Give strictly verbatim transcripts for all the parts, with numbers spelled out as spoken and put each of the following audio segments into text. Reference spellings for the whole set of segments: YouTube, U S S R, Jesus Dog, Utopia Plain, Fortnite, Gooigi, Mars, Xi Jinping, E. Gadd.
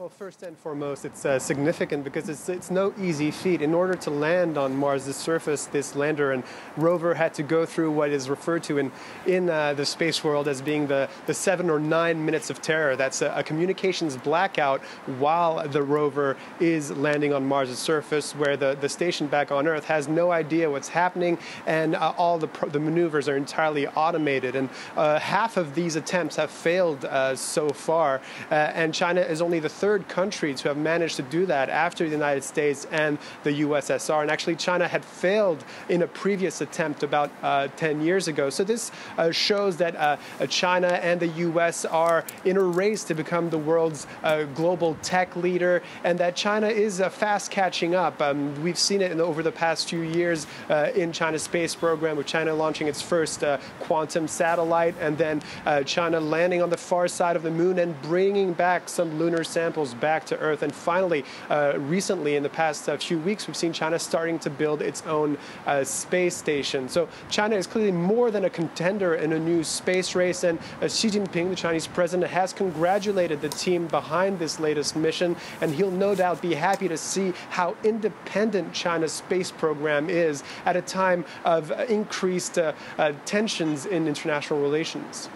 Well, first and foremost, it's uh, significant because it's, it's no easy feat. In order to land on Mars' surface, this lander and rover had to go through what is referred to in, in uh, the space world as being the, the seven or nine minutes of terror. That's a, a communications blackout while the rover is landing on Mars' surface, where the, the station back on Earth has no idea what's happening, and uh, all the, pro the maneuvers are entirely automated. And uh, half of these attempts have failed uh, so far, uh, and China is only the third Third countries who have managed to do that after the United States and the U S S R. And actually, China had failed in a previous attempt about uh, ten years ago. So this uh, shows that uh, China and the U S are in a race to become the world's uh, global tech leader, and that China is uh, fast catching up. Um, we've seen it in the, over the past few years uh, in China's space program, with China launching its first uh, quantum satellite, and then uh, China landing on the far side of the moon and bringing back some lunar samples back to Earth. And finally, uh, recently, in the past uh, few weeks, we've seen China starting to build its own uh, space station. So China is clearly more than a contender in a new space race. And uh, Xi Jinping, the Chinese president, has congratulated the team behind this latest mission. And he'll no doubt be happy to see how independent China's space program is at a time of increased uh, uh, tensions in international relations.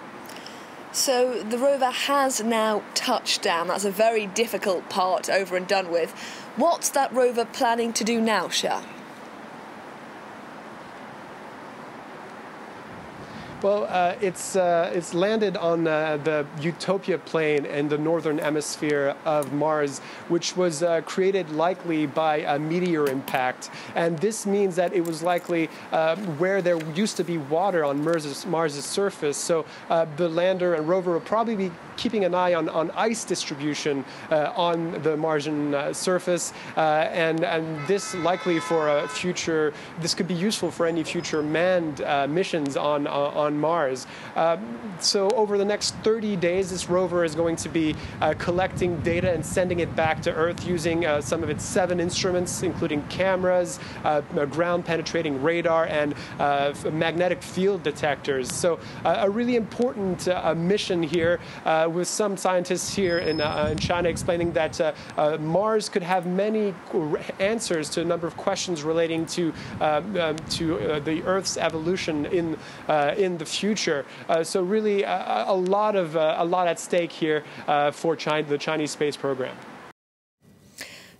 So the rover has now touched down. That's a very difficult part over and done with. What's that rover planning to do now, Xia? Well, uh, it's, uh, it's landed on uh, the Utopia Plain in the northern hemisphere of Mars, which was uh, created likely by a meteor impact. And this means that it was likely uh, where there used to be water on Mars' Mars' surface. So uh, the lander and rover will probably be keeping an eye on, on ice distribution uh, on the Martian uh, surface. Uh, and, and this likely for a future, this could be useful for any future manned uh, missions on, on Mars. Uh, so over the next thirty days, this rover is going to be uh, collecting data and sending it back to Earth using uh, some of its seven instruments, including cameras, uh, ground-penetrating radar, and uh, magnetic field detectors. So uh, a really important uh, mission here, uh, with some scientists here in, uh, in China explaining that uh, uh, Mars could have many answers to a number of questions relating to, uh, um, to uh, the Earth's evolution in, uh, in the future. Uh, so really, uh, a lot of uh, a lot at stake here uh, for China, the Chinese space program.